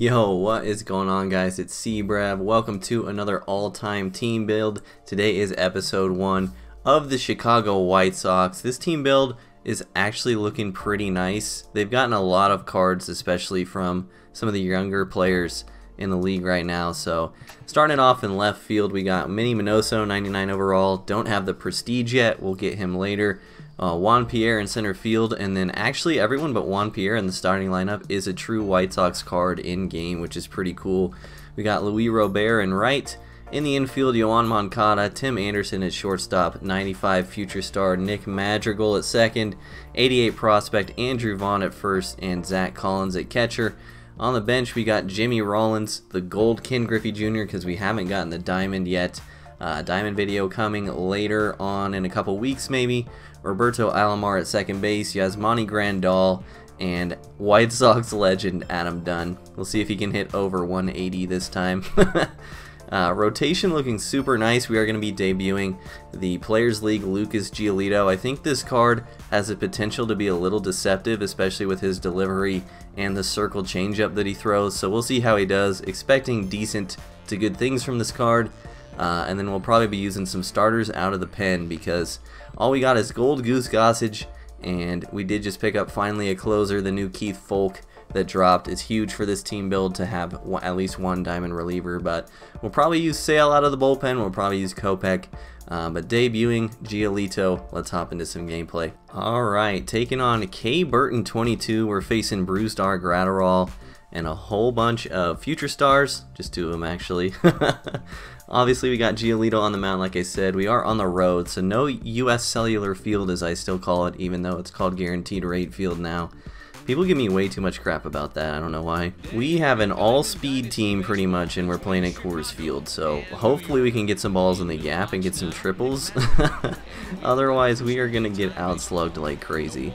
Yo, what is going on, guys? It's CBrev. Welcome to another all-time team build. Today is episode 1 of the Chicago White Sox. This team build is actually looking pretty nice. They've gotten a lot of cards, especially from some of the younger players in the league right now. So starting off in left field, we got Minnie Minoso, 99 overall. Don't have the prestige yet. We'll get him later. Juan Pierre in center field, and then actually everyone but Juan Pierre in the starting lineup is a true White Sox card in game, which is pretty cool. We got Luis Robert in right. In the infield, Yoan Moncada, Tim Anderson at shortstop, 95 future star Nick Madrigal at second, 88 prospect Andrew Vaughn at first, and Zach Collins at catcher. On the bench, we got Jimmy Rollins, the gold Ken Griffey Jr., because we haven't gotten the diamond yet. Diamond video coming later on in a couple weeks maybe. Roberto Alomar at second base, Yasmani Grandal, and White Sox legend Adam Dunn. We'll see if he can hit over 180 this time. Rotation looking super nice. We are going to be debuting the Players League Lucas Giolito. I think this card has the potential to be a little deceptive, especially with his delivery and the circle changeup that he throws. So we'll see how he does. Expecting decent to good things from this card. And then we'll probably be using some starters out of the pen because all we got is gold Goose Gossage, and we did just pick up finally a closer, the new Keith Foulke that dropped. It's huge for this team build to have at least one diamond reliever, but we'll probably use Sale out of the bullpen. We'll probably use Kopech, but debuting Giolito. Let's hop into some gameplay. All right, taking on KBurton22, we're facing Brusdar Graterol and a whole bunch of future stars, just two of them actually. Obviously, we got Giolito on the mound, like I said. We are on the road, so no U.S. Cellular Field, as I still call it, even though it's called Guaranteed Rate Field now. People give me way too much crap about that. I don't know why. We have an all-speed team, pretty much, and we're playing at Coors Field, so hopefully we can get some balls in the gap and get some triples. Otherwise, we are going to get outslugged like crazy.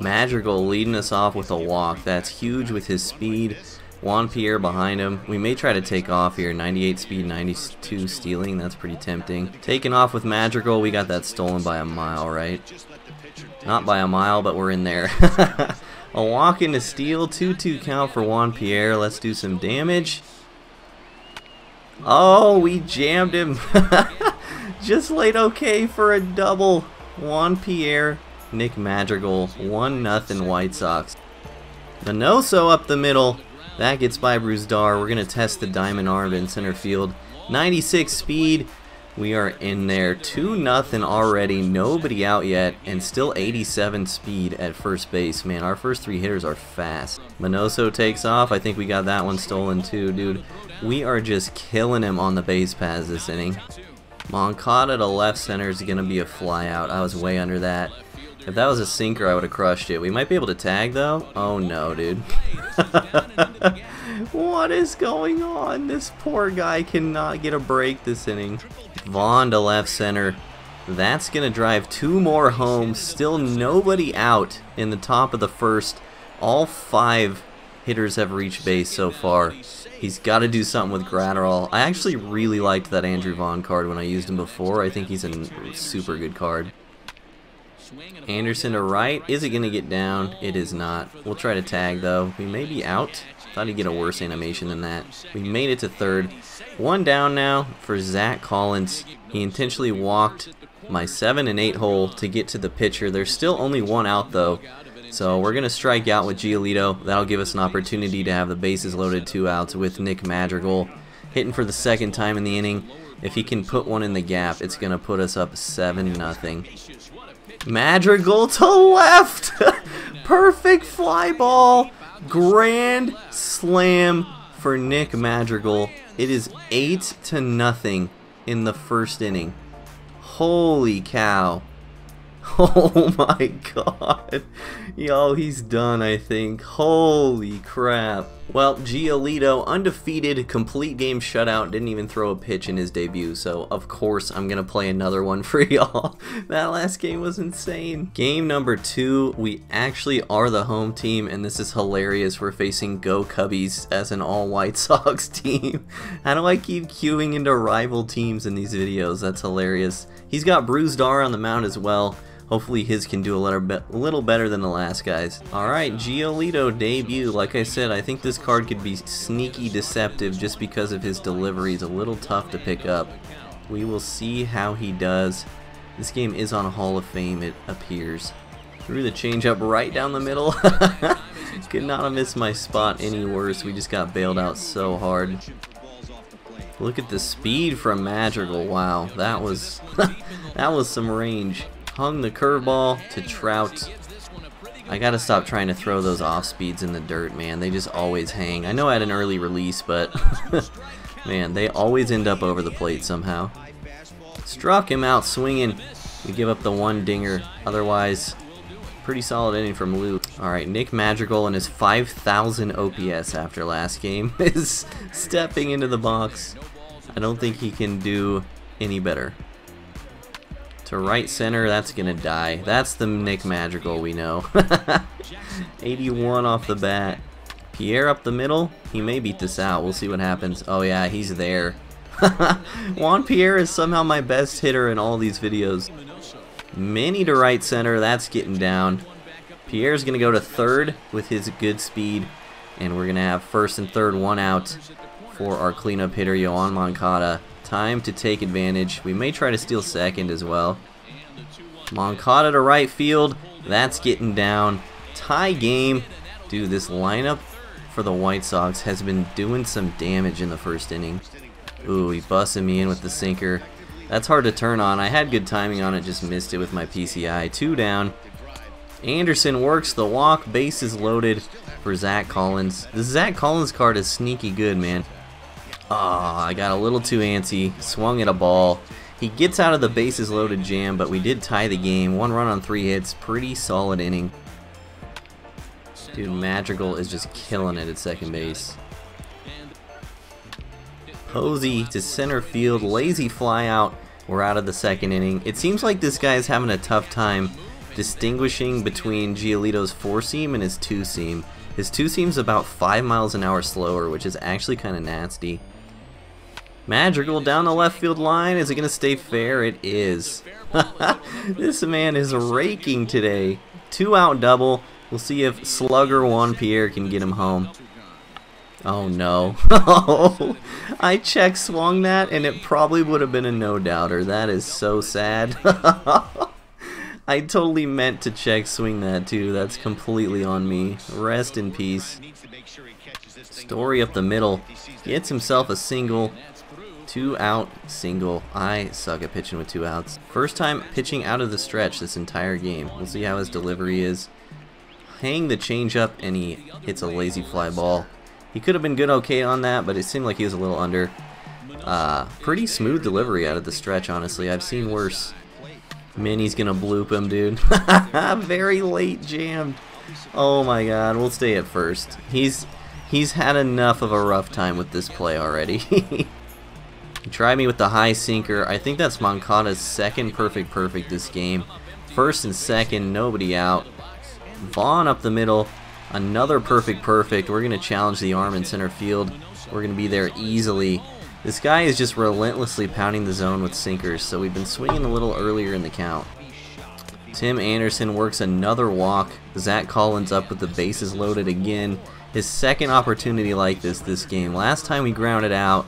Madrigal leading us off with a walk. That's huge with his speed. Juan Pierre behind him. We may try to take off here. 98 speed, 92 stealing. That's pretty tempting. Taking off with Madrigal. We got that stolen by a mile, right? Not by a mile, but we're in there. A walk into steal. 2-2 count for Juan Pierre. Let's do some damage. Oh, we jammed him. Just laid okay for a double. Juan Pierre, Nick Madrigal. 1-0 White Sox. Minoso up the middle. That gets by Brusdar. We're going to test the diamond arm in center field. 96 speed. We are in there. 2-0 already. Nobody out yet. And still 87 speed at first base. Man, our first three hitters are fast. Minoso takes off. I think we got that one stolen too, dude. We are just killing him on the base paths this inning. Moncada to left center is going to be a flyout. I was way under that. If that was a sinker, I would have crushed it. We might be able to tag, though. Oh, no, dude. What is going on? This poor guy cannot get a break this inning. Vaughn to left center. That's going to drive two more home. Still nobody out in the top of the first. All 5 hitters have reached base so far. He's got to do something with Graterol. I actually really liked that Andrew Vaughn card when I used him before. I think he's a super good card. Anderson to right. Is it going to get down? It is not. We'll try to tag, though. We may be out. Thought he'd get a worse animation than that. We made it to third. One down now for Zach Collins. He intentionally walked my 7 and 8 hole to get to the pitcher. There's still only one out, though. So we're going to strike out with Giolito. That'll give us an opportunity to have the bases loaded, 2 outs with Nick Madrigal. Hitting for the 2nd time in the inning. If he can put one in the gap, it's going to put us up 7-0. Madrigal to left. Perfect fly ball. Grand slam for Nick Madrigal. It is 8-0 in the first inning. Holy cow. Oh my god. Yo, he's done, I think. Holy crap. Well, Giolito, undefeated, complete game shutout, didn't even throw a pitch in his debut, so of course I'm going to play another one for y'all. That last game was insane. Game number 2, we actually are the home team, and this is hilarious. We're facing Go Cubbies as an all-White Sox team. How do I keep queuing into rival teams in these videos? That's hilarious. He's got Brusdar on the mound as well. Hopefully his can do a little better than the last guy's. Alright, Giolito debut. Like I said, I think this card could be sneaky deceptive just because of his delivery. It's a little tough to pick up. We will see how he does. This game is on Hall of Fame, it appears. Threw the changeup right down the middle. Could not have missed my spot any worse. We just got bailed out so hard. Look at the speed from Madrigal. Wow, that was that was some range. Hung the curveball to Trout. I gotta stop trying to throw those off speeds in the dirt, man. They just always hang. I know I had an early release, but man, they always end up over the plate somehow. Struck him out swinging. We give up the one dinger. Otherwise, pretty solid inning from Lou. Alright, Nick Madrigal and his 5,000 OPS after last game is stepping into the box. I don't think he can do any better. To right center, that's gonna die. That's the Nick Madrigal we know. 81 off the bat. Pierre up the middle. He may beat this out. We'll see what happens. Oh yeah, he's there. Juan Pierre is somehow my best hitter in all these videos. Minnie to right center, that's getting down. Pierre's gonna go to third with his good speed, and we're gonna have first and third, one out for our cleanup hitter, Yoan Moncada. Time to take advantage. We may try to steal second as well. Moncada to right field, that's getting down. Tie game. Dude, this lineup for the White Sox has been doing some damage in the first inning. Ooh, he busted me in with the sinker. That's hard to turn on. I had good timing on it, just missed it with my PCI. Two down. Anderson works the walk. Base is loaded for Zach Collins. This Zach Collins card is sneaky good, man. Ah, I got a little too antsy. Swung at a ball. He gets out of the bases loaded jam, but we did tie the game. One run on three hits. Pretty solid inning. Dude, Madrigal is just killing it at second base. Posey to center field, lazy fly out. We're out of the second inning. It seems like this guy is having a tough time distinguishing between Giolito's four seam and his two seam. His two seam's about 5 miles an hour slower, which is actually kind of nasty. Madrigal down the left field line. Is it gonna stay fair? It is. This man is raking today. Two out double. We'll see if slugger Juan Pierre can get him home. Oh no. Oh, I check swung that and it probably would have been a no doubter. That is so sad. I totally meant to check swing that too. That's completely on me. Rest in peace. Story up the middle. Gets himself a single. Two out single. I suck at pitching with two outs. First time pitching out of the stretch this entire game. We'll see how his delivery is. Hang the changeup and he hits a lazy fly ball. He could have been good okay on that, but it seemed like he was a little under. Pretty smooth delivery out of the stretch, honestly. I've seen worse. Minnie's gonna bloop him, dude. Very late jammed. Oh my god, we'll stay at first. He's had enough of a rough time with this play already. He tried me with the high sinker. I think that's Moncada's second perfect this game. First and second, nobody out. Vaughn up the middle. Another perfect. We're gonna challenge the arm in center field. We're gonna be there easily. This guy is just relentlessly pounding the zone with sinkers, so we've been swinging a little earlier in the count. Tim Anderson works another walk. Zach Collins up with the bases loaded again. His second opportunity like this game. Last time we grounded out.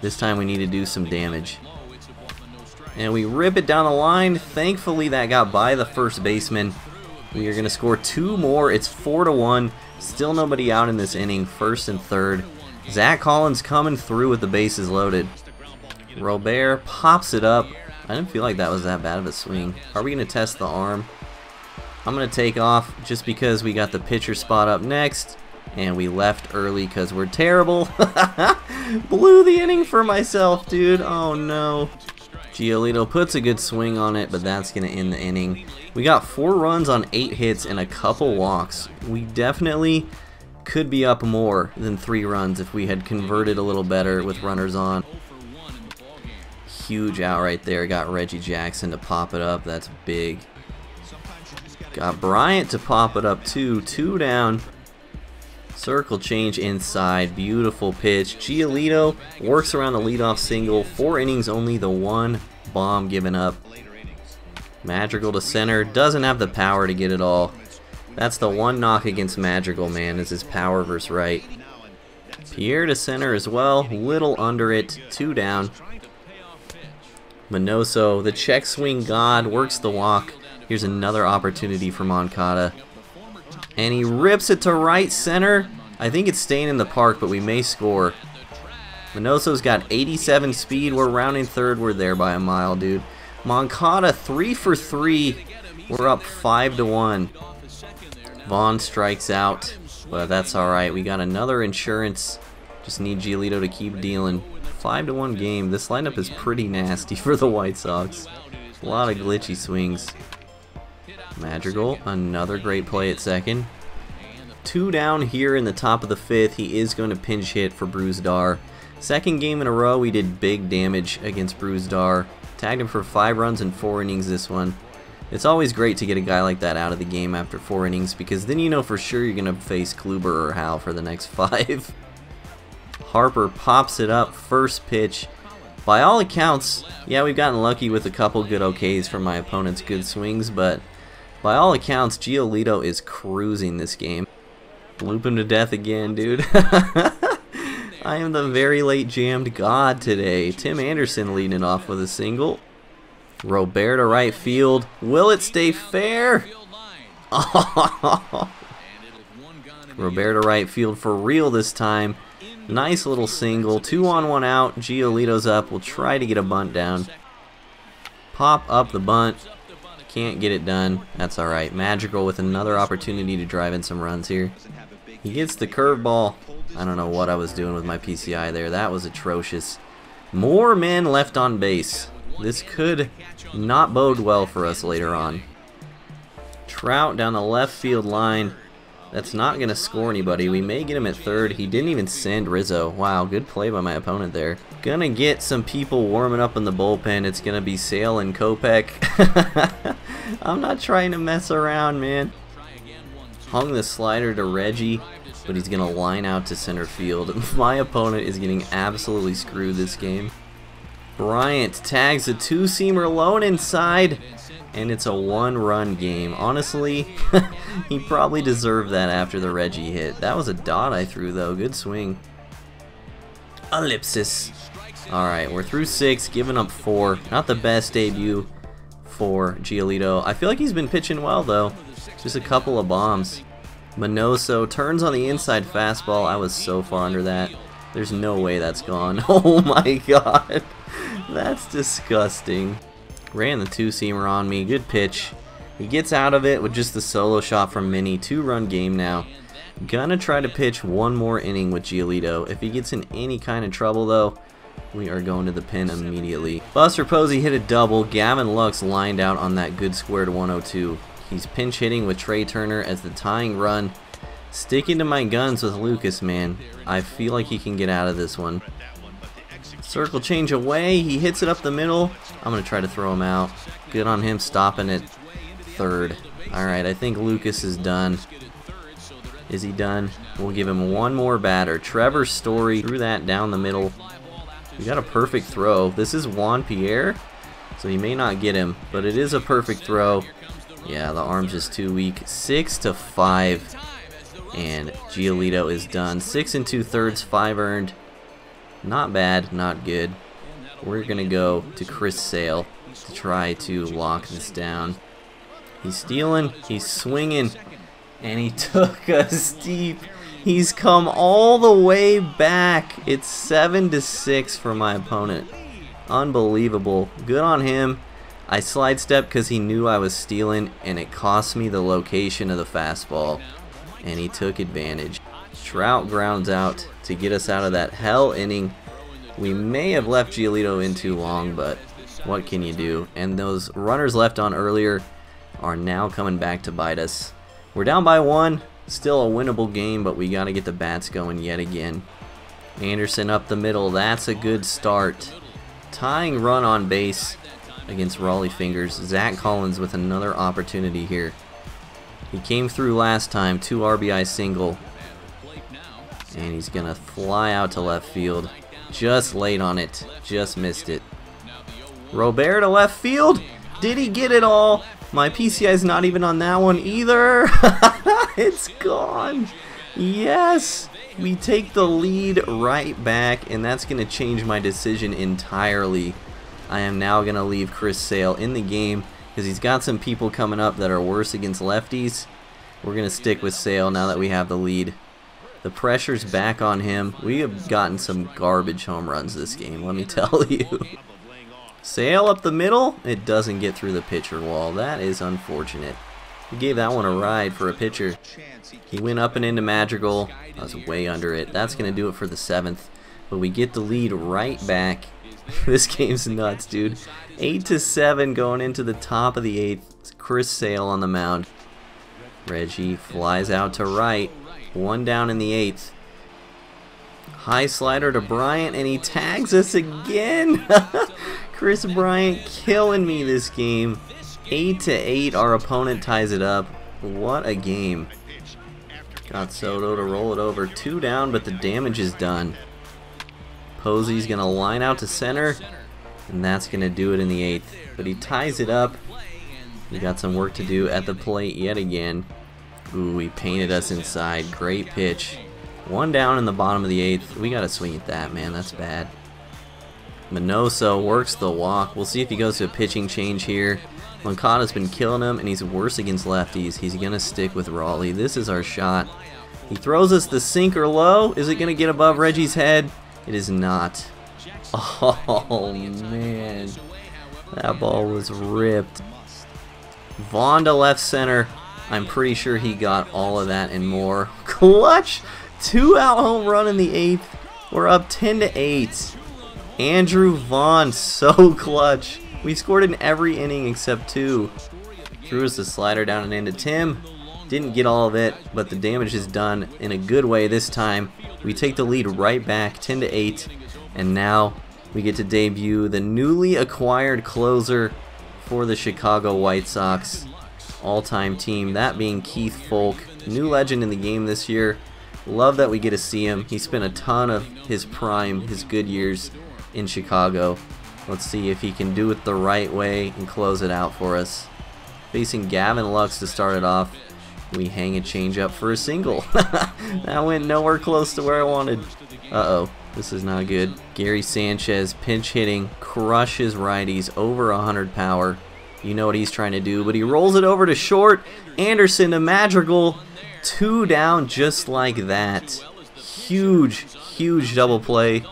This time we need to do some damage. And we rip it down the line. Thankfully that got by the first baseman. We are going to score two more. It's 4-1. Still nobody out in this inning. First and third. Zach Collins coming through with the bases loaded. Robert pops it up. I didn't feel like that was that bad of a swing. Are we going to test the arm? I'm going to take off just because we got the pitcher spot up next. And we left early because we're terrible. Blew the inning for myself, dude. Oh, no. Giolito puts a good swing on it, but that's going to end the inning. We got 4 runs on 8 hits and a couple walks. We definitely could be up more than 3 runs if we had converted a little better with runners on. Huge out right there. Got Reggie Jackson to pop it up. That's big. Got Bryant to pop it up too. Two down. Circle change inside, beautiful pitch. Giolito works around the leadoff single. 4 innings only, the 1 bomb given up. Madrigal to center. Doesn't have the power to get it all. That's the one knock against Madrigal, man, is his power versus right. Pierre to center as well. Little under it. Two down. Minoso, the check swing god, works the walk. Here's another opportunity for Moncada. And he rips it to right center. I think it's staying in the park, but we may score. Minoso's got 87 speed. We're rounding third. We're there by a mile, dude. Moncada 3 for 3. We're up 5 to 1. Vaughn strikes out, but that's all right. We got another insurance. Just need Giolito to keep dealing. 5 to 1 game. This lineup is pretty nasty for the White Sox. A lot of glitchy swings. Madrigal, another great play at second. Two down here in the top of the fifth. He is going to pinch hit for Brusdar. Second game in a row, we did big damage against Brusdar. Tagged him for 5 runs in 4 innings this one. It's always great to get a guy like that out of the game after 4 innings, because then you know for sure you're going to face Kluber or Howe for the next 5. Harper pops it up, first pitch. By all accounts, yeah, we've gotten lucky with a couple good OKs from my opponent's good swings, but by all accounts, Giolito is cruising this game. Bloop him to death again, dude. I am the very late jammed god today. Tim Anderson leading off with a single. Robert to right field. Will it stay fair? Oh. Robert to right field for real this time. Nice little single. 2 on, 1 out. Giolito's up. We'll try to get a bunt down. Pop up the bunt. Can't get it done. That's alright. Madrigal with another opportunity to drive in some runs here. He gets the curveball. I don't know what I was doing with my PCI there. That was atrocious. More men left on base. This could not bode well for us later on. Trout down the left field line. That's not going to score anybody. We may get him at third. He didn't even send Rizzo. Wow, good play by my opponent there. Going to get some people warming up in the bullpen. It's going to be Sale and Kopech. I'm not trying to mess around, man. Hung the slider to Reggie, but he's going to line out to center field. My opponent is getting absolutely screwed this game. Bryant tags a 2-seamer lone inside, and it's a 1-run game. Honestly, he probably deserved that after the Reggie hit. That was a dot I threw, though. Good swing. Ellipsis. Alright, we're through 6, giving up 4. Not the best debut for Giolito. I feel like he's been pitching well, though. Just a couple of bombs. Minoso turns on the inside fastball. I was so far under that. There's no way that's gone. Oh my god. That's disgusting. Ran the 2-seamer on me. Good pitch. He gets out of it with just the solo shot from Minnie. 2-run game now. Gonna try to pitch one more inning with Giolito. If he gets in any kind of trouble, though, we are going to the pen immediately. Buster Posey hit a double. Gavin Lux lined out on that good square to 102. He's pinch hitting with Trey Turner as the tying run. Sticking to my guns with Lucas, man. I feel like he can get out of this one. Circle change away. He hits it up the middle. I'm going to try to throw him out. Good on him stopping at third. Alright, I think Lucas is done. Is he done? We'll give him one more batter. Trevor Story threw that down the middle. We got a perfect throw. This is Juan Pierre, so he may not get him, but it is a perfect throw. Yeah, the arm's just too weak. 6 to 5, and Giolito is done. 6 2/3, 5 earned. Not bad, not good. We're going to go to Chris Sale to try to lock this down. He's stealing, he's swinging, and he took us deep. He's come all the way back. It's 7 to 6 for my opponent. Unbelievable. Good on him. I slide stepped because he knew I was stealing, and it cost me the location of the fastball. And he took advantage. Trout grounds out to get us out of that hell inning. We may have left Giolito in too long, but what can you do? And those runners left on earlier are now coming back to bite us. We're down by 1. Still a winnable game, but we got to get the bats going yet again. Anderson up the middle. That's a good start. Tying run on base against Raleigh Fingers. Zach Collins with another opportunity here. He came through last time. 2 RBI single. And he's going to fly out to left field. Just late on it. Just missed it. Robert to left field. Did he get it all? My PCI's not even on that one either. It's gone. Yes, we take the lead right back, and that's going to change my decision entirely. I am now going to leave Chris Sale in the game because he's got some people coming up that are worse against lefties. We're going to stick with Sale now that we have the lead. The pressure's back on him. We have gotten some garbage home runs this game, let me tell you. Sale up the middle. It doesn't get through the pitcher wall. That is unfortunate. He gave that one a ride for a pitcher. He went up and into Madrigal. I was way under it. That's going to do it for the seventh. But we get the lead right back. This game's nuts, dude. 8-7 going into the top of the eighth. It's Chris Sale on the mound. Reggie flies out to right. One down in the eighth. High slider to Bryant, and he tags us again. Kris Bryant killing me this game. 8-8, our opponent ties it up. What a game. Got Soto to roll it over. Two down, but the damage is done. Posey's going to line out to center, and that's going to do it in the eighth. But he ties it up. We got some work to do at the plate yet again. Ooh, he painted us inside. Great pitch. One down in the bottom of the eighth. We got to swing at that, man. That's bad. Minoso works the walk. We'll see if he goes to a pitching change here. Moncada's been killing him, and he's worse against lefties. He's going to stick with Raleigh. This is our shot. He throws us the sinker low. Is it going to get above Reggie's head? It is not. Oh, man. That ball was ripped. Vaughn to left center. I'm pretty sure he got all of that and more. Clutch! Two-out home run in the eighth. We're up 10-8. Andrew Vaughn, so clutch. We scored in every inning except two. Threw us the slider down and into Tim. Didn't get all of it, but the damage is done in a good way this time. We take the lead right back, 10-8, and now we get to debut the newly acquired closer for the Chicago White Sox all-time team, that being Keith Foulke, new legend in the game this year. Love that we get to see him. He spent a ton of his prime, his good years in Chicago. Let's see if he can do it the right way and close it out for us. Facing Gavin Lux to start it off, we hang a changeup for a single. That went nowhere close to where I wanted. Uh-oh, this is not good. Gary Sanchez pinch hitting, crushes righties over 100 power. You know what he's trying to do, but he rolls it over to short. Anderson to Madrigal. Two down just like that. Huge, huge double play.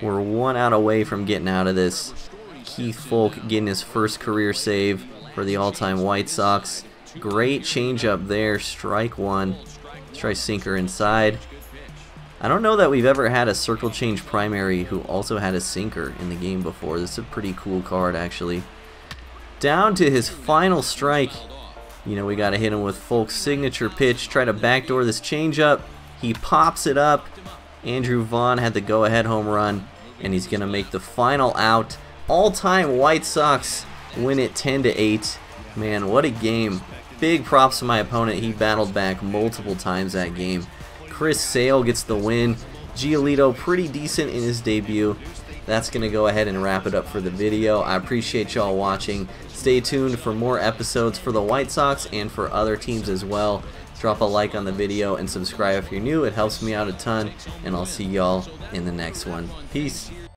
We're one out away from getting out of this. Keith Foulke getting his first career save for the all-time White Sox. Great changeup there. Strike one. Let's try sinker inside. I don't know that we've ever had a circle change primary who also had a sinker in the game before. This is a pretty cool card, actually. Down to his final strike. You know, we got to hit him with Foulke's signature pitch. Try to backdoor this changeup. He pops it up. Andrew Vaughn had the go-ahead home run, and he's going to make the final out. All-time White Sox win it 10-8. Man, what a game. Big props to my opponent. He battled back multiple times that game. Chris Sale gets the win. Giolito pretty decent in his debut. That's going to go ahead and wrap it up for the video. I appreciate y'all watching. Stay tuned for more episodes for the White Sox and for other teams as well. Drop a like on the video and subscribe if you're new. It helps me out a ton, and I'll see y'all in the next one. Peace.